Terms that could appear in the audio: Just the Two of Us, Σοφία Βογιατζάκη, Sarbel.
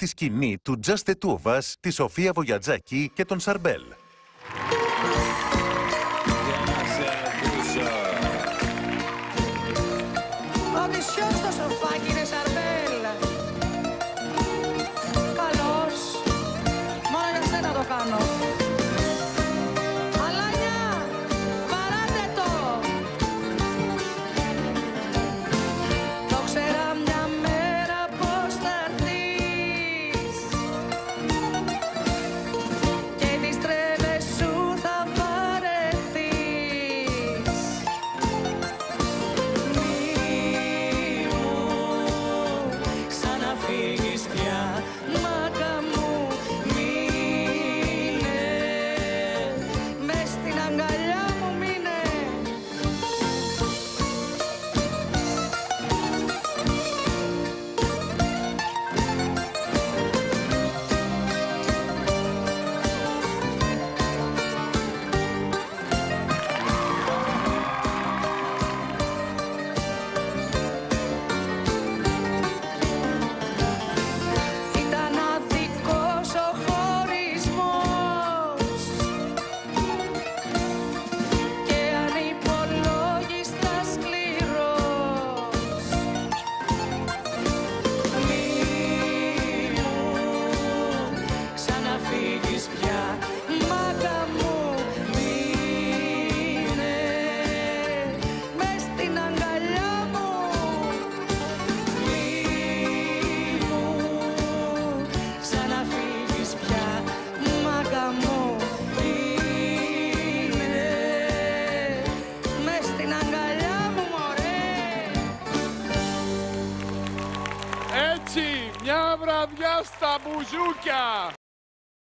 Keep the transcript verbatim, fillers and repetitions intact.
στη σκηνή του Just the Two of Us, τη Σοφία Βογιατζάκη και τον Σαρμπέλ. Όντως ποιος στο σοφάκι είναι Σαρμπέλ. Καλώς. Μόνο για σένα το κάνω. Αλάνια, παράτε το. Το ξέρα μια μέρα πως θα έρθεις και τις τρέλες σου θα βαρεθείς. Μη μου σαν να φύγεις πια, μάκα μου, μείνε μες στην αγκαλιά μου, μείνε. Ήταν αδικός ο χωρισμός και ανυπολόγιστα σκληρός. Μη μου σαν να φύγεις πια, μάκα μου, μείνε μες στην αγκαλιά μου. Μη μου σαν να φύγεις πια, μάκα μου, μείνε μες στην αγκαλιά μου, μωρέ. Έτσι, μια βραδιά στα μπουζούκια.